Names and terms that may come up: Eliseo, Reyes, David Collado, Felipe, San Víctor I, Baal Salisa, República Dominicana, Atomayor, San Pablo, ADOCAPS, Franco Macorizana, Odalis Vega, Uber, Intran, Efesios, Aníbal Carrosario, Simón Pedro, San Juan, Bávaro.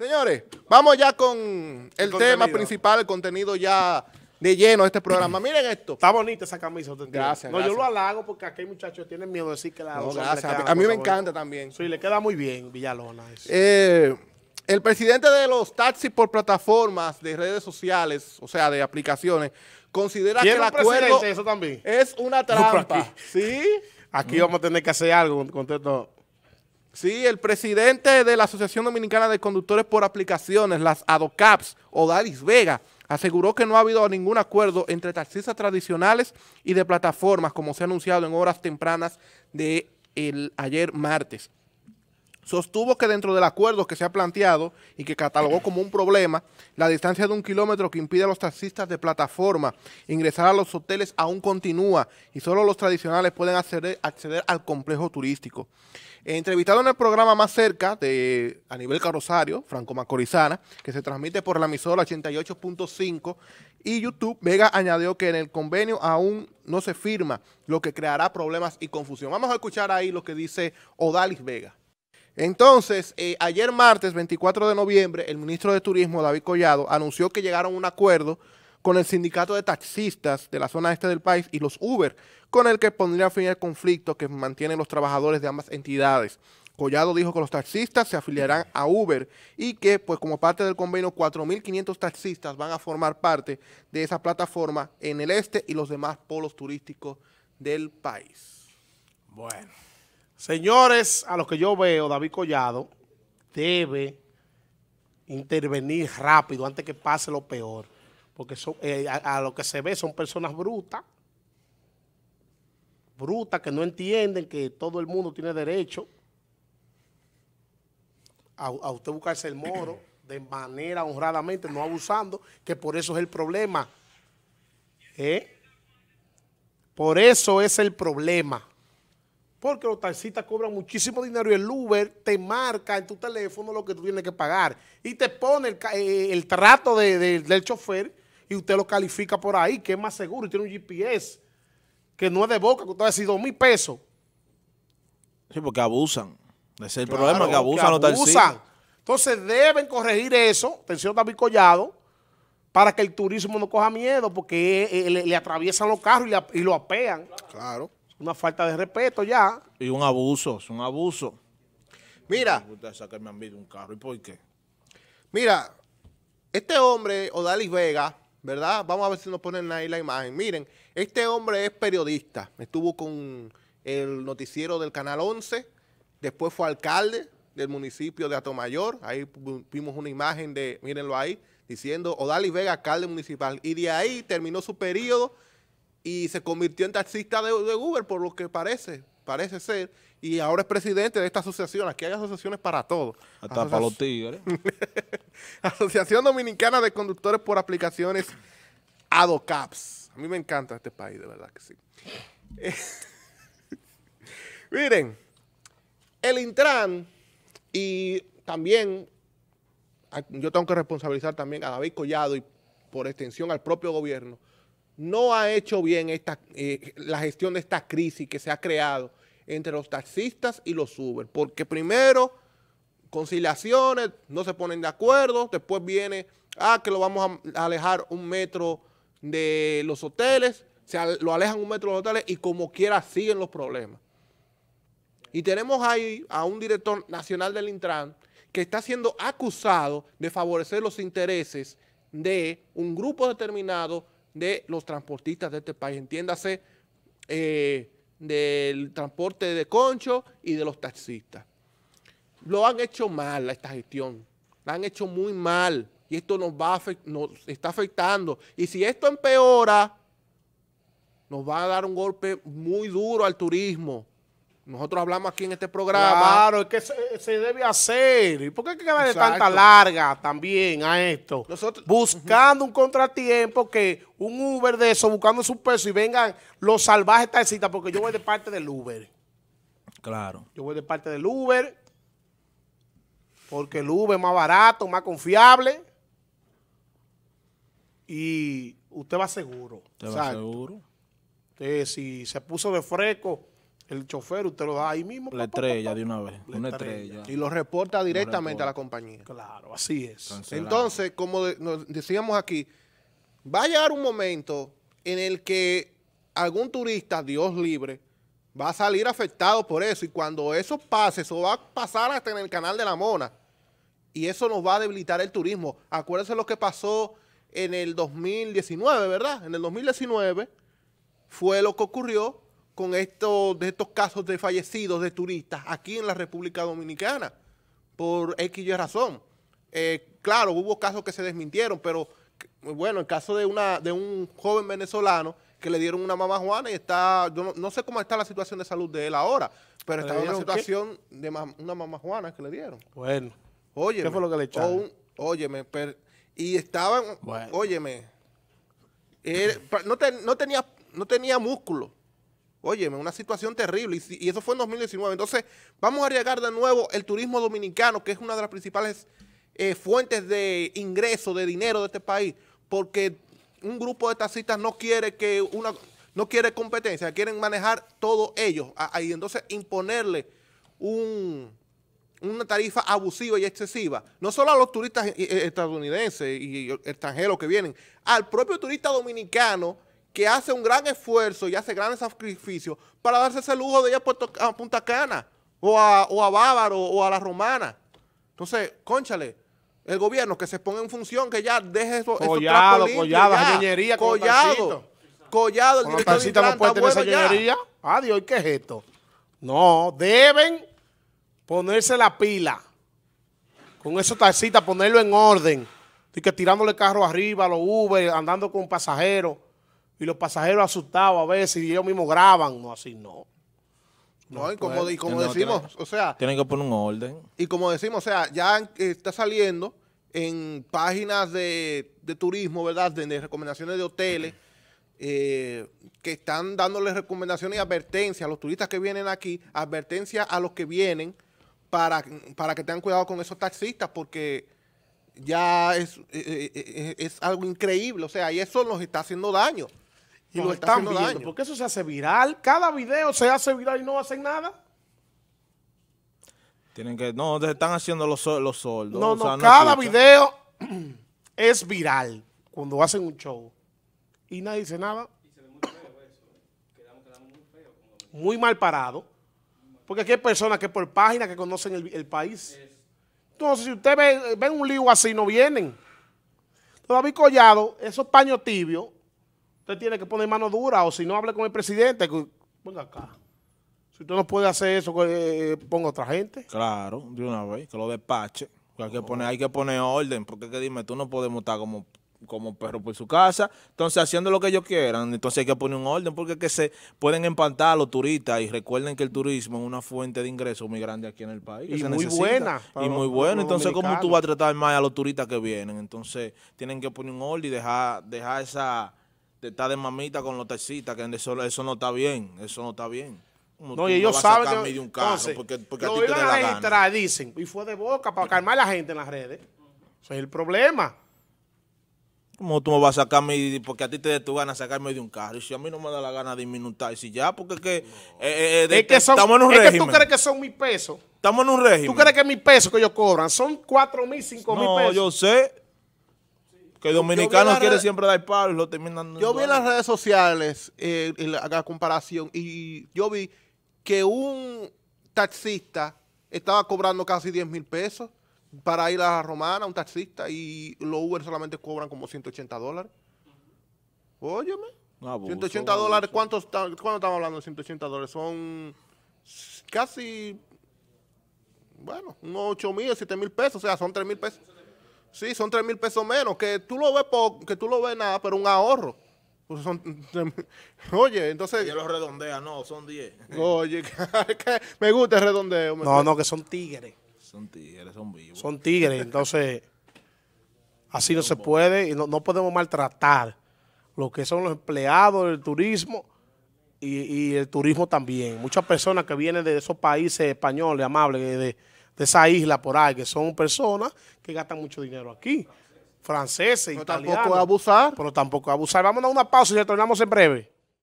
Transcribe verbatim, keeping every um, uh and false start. Señores, vamos ya con el, el tema principal, el contenido ya de lleno de este programa. Miren esto. Está bonita esa camisa. Usted gracias, No, gracias. Yo lo halago porque aquí hay muchachos que tienen miedo de decir que la... No, gracias. A mí, a mí me encanta también. Sí, le queda muy bien Villalona. Eh, el presidente de los taxis por plataformas de redes sociales, o sea, de aplicaciones, considera que el acuerdo eso también? es una trampa. No, aquí. ¿Sí? Aquí mm. vamos a tener que hacer algo con todo. Sí, el presidente de la Asociación Dominicana de Conductores por Aplicaciones, las ADOCAPS, Odalis Vega, aseguró que no ha habido ningún acuerdo entre taxistas tradicionales y de plataformas, como se ha anunciado en horas tempranas de el, ayer martes. Sostuvo que dentro del acuerdo que se ha planteado y que catalogó como un problema, la distancia de un kilómetro que impide a los taxistas de plataforma ingresar a los hoteles aún continúa y solo los tradicionales pueden acceder, acceder al complejo turístico. Entrevistado en el programa Más Cerca de Aníbal Carrosario, Franco Macorizana, que se transmite por la emisora ochenta y ocho punto cinco y YouTube, Vega añadió que en el convenio aún no se firma, lo que creará problemas y confusión. Vamos a escuchar ahí lo que dice Odalis Vega. Entonces, eh, ayer martes veinticuatro de noviembre, el ministro de Turismo, David Collado, anunció que llegaron a un acuerdo con el sindicato de taxistas de la zona este del país y los Uber, con el que pondría fin al conflicto que mantienen los trabajadores de ambas entidades. Collado dijo que los taxistas se afiliarán a Uber y que, pues como parte del convenio, cuatro mil quinientos taxistas van a formar parte de esa plataforma en el este y los demás polos turísticos del país. Bueno. Señores, a los que yo veo, David Collado debe intervenir rápido antes que pase lo peor. Porque son, eh, a, a lo que se ve son personas brutas, brutas que no entienden que todo el mundo tiene derecho a, a usted buscarse el moro de manera honradamente, no abusando, que por eso es el problema. ¿Eh? Por eso es el problema. Porque los taxistas cobran muchísimo dinero y el Uber te marca en tu teléfono lo que tú tienes que pagar. Y te pone el, eh, el trato de, de, del chofer y usted lo califica por ahí, que es más seguro. Y tiene un G P S que no es de boca, que usted va a decir dos mil pesos. Sí, porque abusan. Ese es el claro, problema, que abusan, que abusan los taxistas. Entonces deben corregir eso, atención David Collado, para que el turismo no coja miedo, porque eh, le, le atraviesan los carros y, le, y lo apean. Claro. Una falta de respeto ya. Y un abuso, es un abuso. Mira. Sacarme a mí de un carro, ¿y por qué? Mira, este hombre, Odalis Vega, ¿verdad? Vamos a ver si nos ponen ahí la imagen. Miren, este hombre es periodista. Estuvo con el noticiero del Canal once, después fue alcalde del municipio de Atomayor. Ahí vimos una imagen de, mírenlo ahí, diciendo Odalis Vega, alcalde municipal. Y de ahí terminó su periodo y se convirtió en taxista de, de Uber, por lo que parece, parece ser, y ahora es presidente de esta asociación. Aquí hay asociaciones para todos. Hasta para los tigres. Asociación Dominicana de Conductores por Aplicaciones, ADOCAPS. A mí me encanta este país, de verdad que sí. Eh, miren, el Intran y también, yo tengo que responsabilizar también a David Collado y por extensión al propio gobierno, no ha hecho bien esta, eh, la gestión de esta crisis que se ha creado entre los taxistas y los Uber, porque primero conciliaciones, no se ponen de acuerdo, después viene, ah, que lo vamos a alejar un metro de los hoteles, se lo alejan un metro de los hoteles y como quiera siguen los problemas. Y tenemos ahí a un director nacional del Intran que está siendo acusado de favorecer los intereses de un grupo determinado de los transportistas de este país, entiéndase, eh, del transporte de concho y de los taxistas. Lo han hecho mal esta gestión, la han hecho muy mal y esto nos va nos está afectando. Y si esto empeora, nos va a dar un golpe muy duro al turismo. Nosotros hablamos aquí en este programa. Claro, es que se, se debe hacer. ¿Y por qué hay que darle tanta larga también a esto? Nosotros, buscando uh-huh. un contratiempo, que un Uber de eso, buscando su peso y vengan los salvajes taxistas, porque yo voy de parte del Uber. Claro. Yo voy de parte del Uber, porque el Uber es más barato, más confiable. Y usted va seguro. Usted va seguro. Entonces, si se puso de fresco El chofer usted lo da ahí mismo. La estrella de una vez. Una estrella. Y lo reporta directamente a la compañía. Claro, así es. Cancelado. Entonces, como decíamos aquí, va a llegar un momento en el que algún turista, Dios libre, va a salir afectado por eso. Y cuando eso pase, eso va a pasar hasta en el Canal de la Mona. Y eso nos va a debilitar el turismo. Acuérdense lo que pasó en el dos mil diecinueve, ¿verdad? En el dos mil diecinueve fue lo que ocurrió con estos, de estos casos de fallecidos de turistas aquí en la República Dominicana, por X y razón. Eh, claro, hubo casos que se desmintieron, pero bueno, el caso de, una, de un joven venezolano que le dieron una mamá Juana y está, yo no, no sé cómo está la situación de salud de él ahora, pero está en una situación ¿qué? de ma, una mamá Juana que le dieron. Bueno, óyeme, ¿qué fue lo que le echaron? Un, óyeme, per, y estaban, bueno. óyeme, él, no, te, no, tenía, no tenía músculo. Óyeme, una situación terrible, y, si, y eso fue en dos mil diecinueve. Entonces, vamos a arriesgar de nuevo el turismo dominicano, que es una de las principales eh, fuentes de ingreso, de dinero de este país, porque un grupo de taxistas no quiere que una no quiere competencia, quieren manejar todos ellos, y entonces imponerle un, una tarifa abusiva y excesiva, no solo a los turistas estadounidenses y extranjeros que vienen, al propio turista dominicano, que hace un gran esfuerzo y hace grandes sacrificios para darse ese lujo de ir a, Puerto, a Punta Cana o a, o a Bávaro o a La Romana. Entonces, cónchale, el gobierno que se ponga en función, que ya deje eso. Collado, esos Collado, ya, Collado, con Collado, Collado, el con director de Intran, no puede tener bueno esa ñoñería. Adiós, ¿qué es esto? No, deben ponerse la pila con esos taxistas, ponerlo en orden, y que tirándole carro arriba, los Uber, andando con pasajeros, y los pasajeros asustados a veces, y ellos mismos graban, no, así no. No, no y como, y como no, decimos, tienen, o sea... Tienen que poner un orden. Y como decimos, o sea, ya está saliendo en páginas de, de turismo, ¿verdad?, de, de recomendaciones de hoteles, eh, que están dándoles recomendaciones y advertencias a los turistas que vienen aquí, advertencias a los que vienen para, para que tengan cuidado con esos taxistas, porque ya es, es, es algo increíble, o sea, y eso nos está haciendo daño. Y lo están viendo, daño. Porque eso se hace viral. Cada video se hace viral y no hacen nada. Tienen que... No, se están haciendo los, los soldos. No, no, o sea, no cada escucha. video es viral cuando hacen un show. Y nadie dice nada. Y se ve muy feo eso. Quedamos, quedamos muy feo. Muy mal parado. Porque aquí hay personas que por página que conocen el, el país. Es. Entonces, si usted ve, ve un lío así, no vienen. Todavía Collado, esos paños tibios... Usted tiene que poner mano dura, o si no, hable con el presidente. Venga acá. Si usted no puede hacer eso, eh, ponga otra gente. Claro, de una vez, que lo despache. Que hay, que poner, hay que poner orden, porque que dime, tú no podemos estar como, como perro por su casa. Entonces, haciendo lo que ellos quieran, entonces hay que poner un orden, porque que se pueden empantar a los turistas. Y recuerden que el turismo es una fuente de ingresos muy grande aquí en el país. Y muy buena. Y muy buena. Entonces, ¿cómo tú vas a tratar más a los turistas que vienen? Entonces, tienen que poner un orden y dejar, dejar esa... de estar de mamita con los taxistas, que eso, eso no está bien, eso no está bien. Como no, y ellos no saben que... De un carro entonces, porque, porque lo iban a registrar, dicen, y fue de boca para calmar a la gente en las redes. Ese es el problema. ¿Cómo tú me vas a sacar mi...? Porque a ti te dé tu gana sacarme de un carro. Y si a mí no me da la gana de minutar, y si ya, porque es que... No. Eh, eh, de, es que, son, estamos en un es régimen. Que tú crees que son mis pesos. Estamos en un régimen. ¿Tú crees que mis pesos que ellos cobran son cuatro mil, cinco mil pesos? No, yo sé... Que dominicanos quiere red... siempre dar palo y lo terminan... Yo vi en las redes sociales eh, la, la comparación y yo vi que un taxista estaba cobrando casi diez mil pesos para ir a la Romana, un taxista, y los Uber solamente cobran como ciento ochenta dólares. Óyeme. Abuso, ciento ochenta dólares, ¿cuánto, está, ¿cuánto estamos hablando de ciento ochenta dólares? Son casi, bueno, unos ocho mil, siete mil pesos, o sea, son tres mil pesos. Sí, son tres mil pesos menos, que tú lo ves poco, que tú lo ves nada, pero un ahorro. Pues son, oye, entonces... Yo lo redondea, no, son diez. Oye, que, que me gusta el redondeo. No, gusta. no, que son tigres. Son tigres, son vivos. Son tigres, entonces, así no se puede, y no, no podemos maltratar lo que son los empleados del turismo y, y el turismo también. Muchas personas que vienen de esos países españoles, amables, de... de de esa isla por ahí, que son personas que gastan mucho dinero aquí. Franceses, italianos. Pero tampoco abusar. Pero tampoco abusar. Vámonos a una pausa y retornamos en breve.